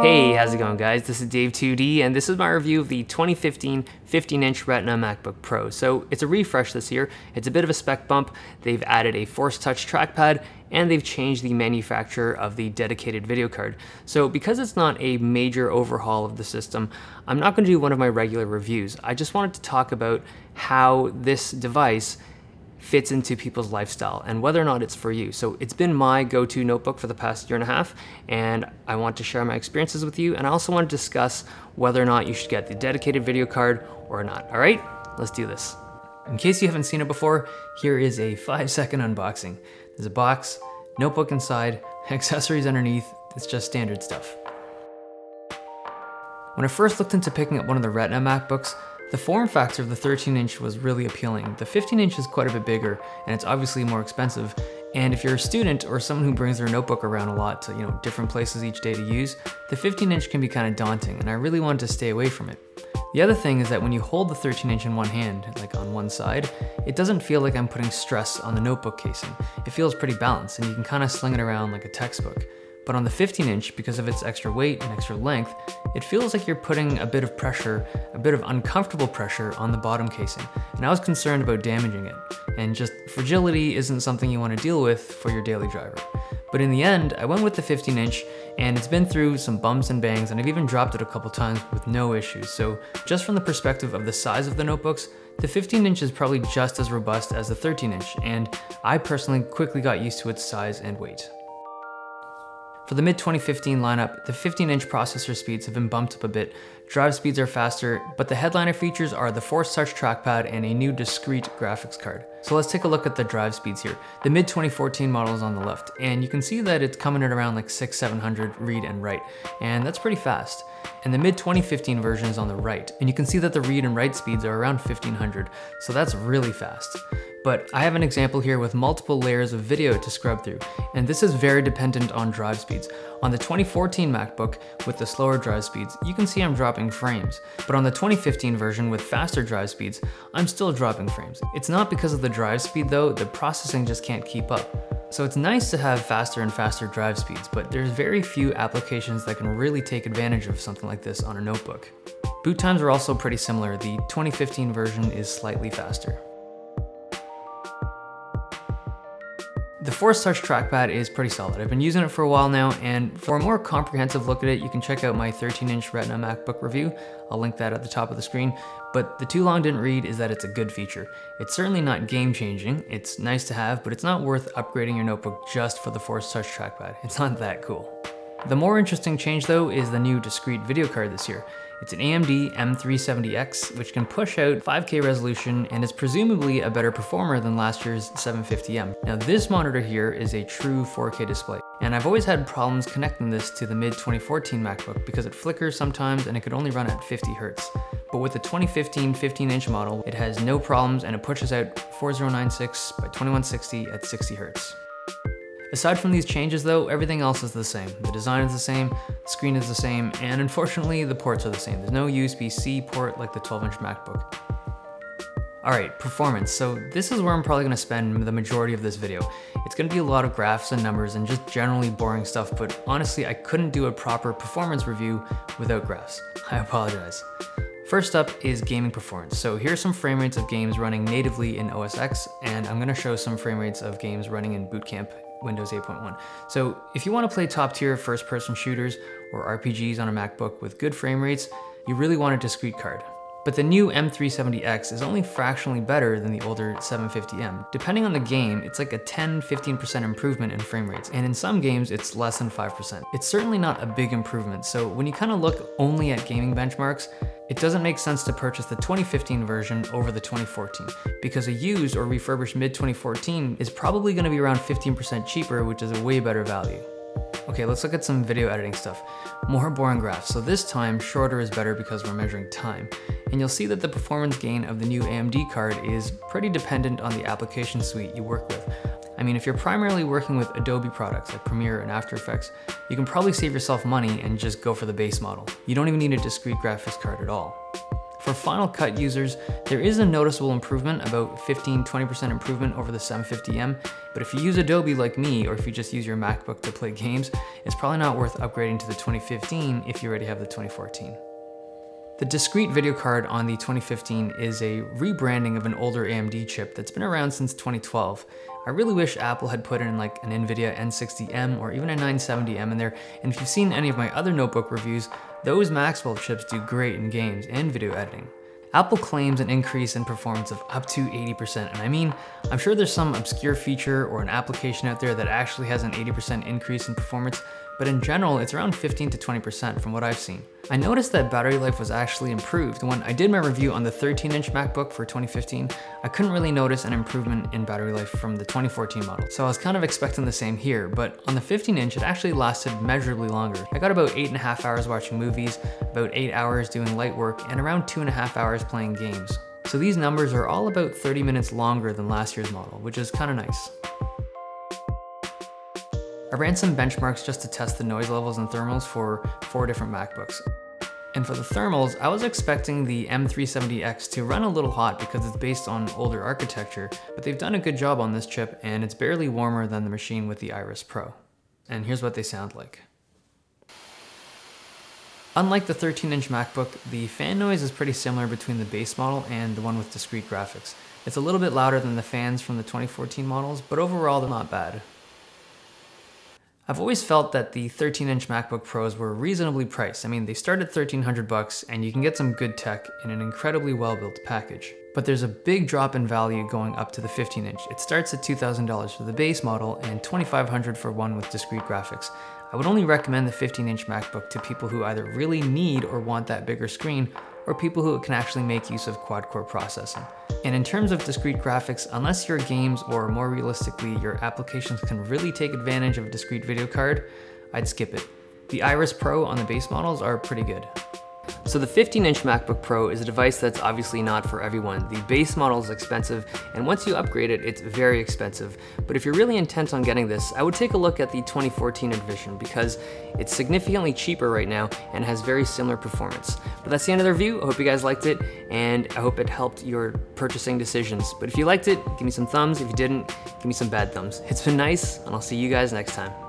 Hey, how's it going guys? This is Dave2D and this is my review of the 2015 15-inch Retina MacBook Pro. So it's a refresh this year. It's a bit of a spec bump. They've added a Force Touch trackpad and they've changed the manufacturer of the dedicated video card. So because it's not a major overhaul of the system, I'm not going to do one of my regular reviews. I just wanted to talk about how this device fits into people's lifestyle and whether or not it's for you. So it's been my go-to notebook for the past year and a half, and I want to share my experiences with you, and I also want to discuss whether or not you should get the dedicated video card or not. All right, let's do this. In case you haven't seen it before, here is a 5-second unboxing. There's a box, notebook inside, accessories underneath. It's just standard stuff. When I first looked into picking up one of the Retina MacBooks, the form factor of the 13-inch was really appealing. The 15-inch is quite a bit bigger, and it's obviously more expensive. And if you're a student or someone who brings their notebook around a lot to, different places each day to use, the 15-inch can be kind of daunting, and I really wanted to stay away from it. The other thing is that when you hold the 13-inch in one hand, like on one side, it doesn't feel like I'm putting stress on the notebook casing. It feels pretty balanced, and you can kind of sling it around like a textbook. But on the 15-inch, because of its extra weight and extra length, it feels like you're putting a bit of pressure, a bit of uncomfortable pressure on the bottom casing. And I was concerned about damaging it. And just fragility isn't something you want to deal with for your daily driver. But in the end, I went with the 15-inch, and it's been through some bumps and bangs, and I've even dropped it a couple times with no issues. So just from the perspective of the size of the notebooks, the 15-inch is probably just as robust as the 13-inch, and I personally quickly got used to its size and weight. For the mid-2015 lineup, the 15-inch processor speeds have been bumped up a bit, drive speeds are faster, but the headliner features are the Force Touch trackpad and a new discrete graphics card. So let's take a look at the drive speeds here. The mid-2014 model is on the left, and you can see that it's coming at around like 600-700 read and write, and that's pretty fast. And the mid-2015 version is on the right, and you can see that the read and write speeds are around 1500, so that's really fast. But I have an example here with multiple layers of video to scrub through, and this is very dependent on drive speeds. On the 2014 MacBook with the slower drive speeds, you can see I'm dropping frames, but on the 2015 version with faster drive speeds, I'm still dropping frames. It's not because of the drive speed though, the processing just can't keep up. So it's nice to have faster and faster drive speeds, but there's very few applications that can really take advantage of something like this on a notebook. Boot times are also pretty similar. The 2015 version is slightly faster. The Force Touch trackpad is pretty solid. I've been using it for a while now, and for a more comprehensive look at it, you can check out my 13-inch Retina MacBook review. I'll link that at the top of the screen. But the too long didn't read is that it's a good feature. It's certainly not game-changing. It's nice to have, but it's not worth upgrading your notebook just for the Force Touch trackpad. It's not that cool. The more interesting change though is the new discrete video card this year. It's an AMD M370X, which can push out 5K resolution and is presumably a better performer than last year's 750M. Now this monitor here is a true 4K display, and I've always had problems connecting this to the mid-2014 MacBook because it flickers sometimes and it could only run at 50 Hertz. But with the 2015 15-inch model, it has no problems and it pushes out 4096 by 2160 at 60 Hertz. Aside from these changes though, everything else is the same. The design is the same, the screen is the same, and unfortunately the ports are the same. There's no USB-C port like the 12-inch MacBook. All right, performance. So this is where I'm probably gonna spend the majority of this video. It's gonna be a lot of graphs and numbers and just generally boring stuff, but honestly, I couldn't do a proper performance review without graphs. I apologize. First up is gaming performance. So here's some frame rates of games running natively in OSX, and I'm gonna show some frame rates of games running in Bootcamp Windows 8.1. So if you want to play top tier first person shooters or RPGs on a MacBook with good frame rates, you really want a discrete card. But the new M370X is only fractionally better than the older 750M. Depending on the game, it's like a 10-15% improvement in frame rates, and in some games it's less than 5%. It's certainly not a big improvement, so when you kind of look only at gaming benchmarks, it doesn't make sense to purchase the 2015 version over the 2014, because a used or refurbished mid-2014 is probably going to be around 15% cheaper, which is a way better value. Okay, let's look at some video editing stuff. More boring graphs, so this time shorter is better because we're measuring time. And you'll see that the performance gain of the new AMD card is pretty dependent on the application suite you work with. I mean, if you're primarily working with Adobe products like Premiere and After Effects, you can probably save yourself money and just go for the base model. You don't even need a discrete graphics card at all. For Final Cut users, there is a noticeable improvement, about 15–20% improvement over the 750M, but if you use Adobe like me, or if you just use your MacBook to play games, it's probably not worth upgrading to the 2015 if you already have the 2014. The discrete video card on the 2015 is a rebranding of an older AMD chip that's been around since 2012. I really wish Apple had put in like an NVIDIA N60M or even a 970M in there, and if you've seen any of my other notebook reviews, those Maxwell chips do great in games and video editing. Apple claims an increase in performance of up to 80%, and I mean, I'm sure there's some obscure feature or an application out there that actually has an 80% increase in performance, but in general, it's around 15–20% from what I've seen. I noticed that battery life was actually improved. When I did my review on the 13-inch MacBook for 2015, I couldn't really notice an improvement in battery life from the 2014 model. So I was kind of expecting the same here, but on the 15-inch, it actually lasted measurably longer. I got about 8.5 hours watching movies, about 8 hours doing light work, and around 2.5 hours playing games. So these numbers are all about 30 minutes longer than last year's model, which is kind of nice. I ran some benchmarks just to test the noise levels and thermals for 4 different MacBooks. And for the thermals, I was expecting the M370X to run a little hot because it's based on older architecture, but they've done a good job on this chip and it's barely warmer than the machine with the Iris Pro. And here's what they sound like. Unlike the 13-inch MacBook, the fan noise is pretty similar between the base model and the one with discrete graphics. It's a little bit louder than the fans from the 2014 models, but overall they're not bad. I've always felt that the 13-inch MacBook Pros were reasonably priced. I mean, they start at $1,300 and you can get some good tech in an incredibly well-built package. But there's a big drop in value going up to the 15-inch. It starts at $2,000 for the base model and $2,500 for one with discrete graphics. I would only recommend the 15-inch MacBook to people who either really need or want that bigger screen, or people who can actually make use of quad-core processing. And in terms of discrete graphics, unless your games or more realistically your applications can really take advantage of a discrete video card, I'd skip it. The Iris Pro on the base models are pretty good. So the 15-inch MacBook Pro is a device that's obviously not for everyone. The base model is expensive, and once you upgrade it, it's very expensive. But if you're really intent on getting this, I would take a look at the 2014 edition because it's significantly cheaper right now and has very similar performance. But that's the end of the review. I hope you guys liked it, and I hope it helped your purchasing decisions. But if you liked it, give me some thumbs. If you didn't, give me some bad thumbs. It's been nice, and I'll see you guys next time.